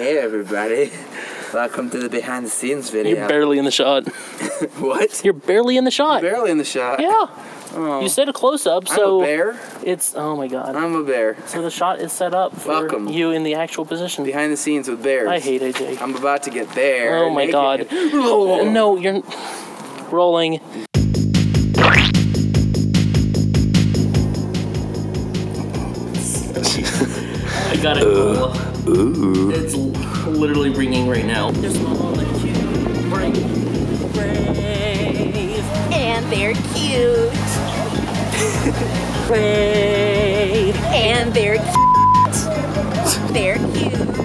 Hey everybody, welcome to the behind the scenes video. You're barely in the shot. What? You're barely in the shot. You're barely in the shot. Yeah. Oh. You said a close-up, so... I'm a bear? It's... Oh, my God. I'm a bear. So the shot is set up for you in the actual position. Behind the scenes with bears. I hate AJ. I'm about to get there. Oh, my God. Oh. No, you're... Rolling. I got it. Ooh. It's literally ringing right now. There's one on the cue. Brave. And they're cute. Brave. And they're cute. They're cute.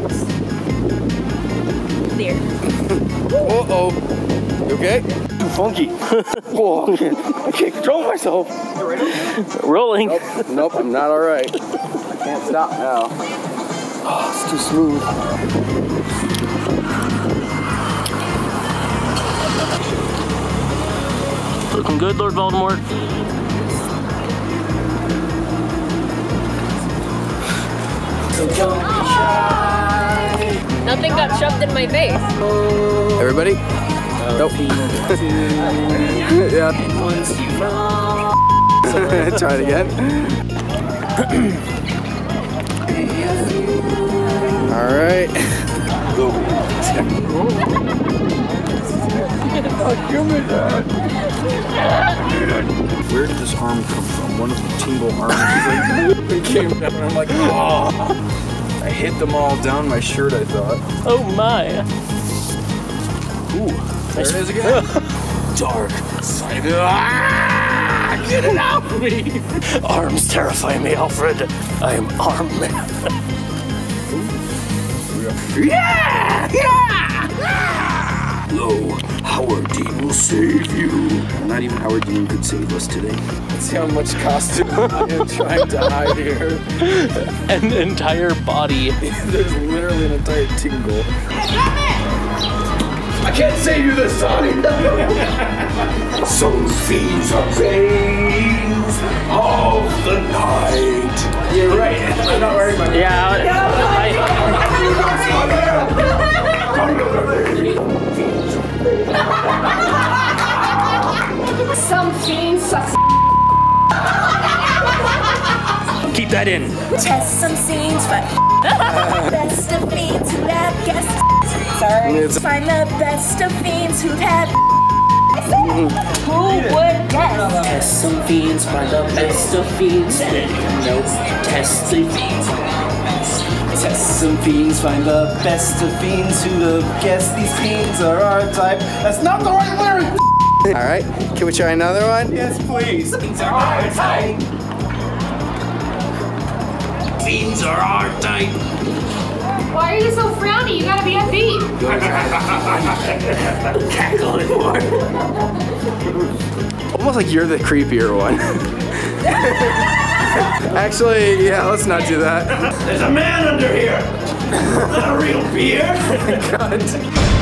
They're. Uh-oh. You okay? Too funky. Whoa. I can't control myself. You ready? Rolling. Nope, I'm not alright. I can't stop now. Oh, it's too smooth. Looking good, Lord Voldemort. So don't try. Nothing got shoved in my face. Everybody? Nope. Yeah. Once you fall. Try it again. All right. Go. Where did this arm come from? One of the Tingle arms. It came down and I'm like, oh! I hit them all down my shirt, I thought. Oh my. Ooh, there it is again. Dark side. Get it off me. Arms terrify me, Alfred. I am armed man. Yeah! Yeah! Yeah! Lo, Howard Dean will save you. Not even Howard Dean could save us today. Let's see how much costume I am trying to hide here. An entire body. There's literally an entire Tingle. I can't save you this time! Some fiends are veins of the night. You're right, I'm not wearing my Some fiends suck. Keep that in. Test some scenes for best of fiends who have guests. Sorry. Find the best of fiends who have. Who would guess? Test some fiends by the best of fiends. No, test the fiends. Test some fiends, find the best of fiends. Who'd have guessed these fiends are our type? That's not the right lyric! Alright, can we try another one? Yes, please! Fiends are our type! Fiends are our type! Why are you so frowny? You gotta be a thief! Cackle anymore! Almost like you're the creepier one. Actually, yeah, let's not do that. There's a man under here! Not a real beer! God.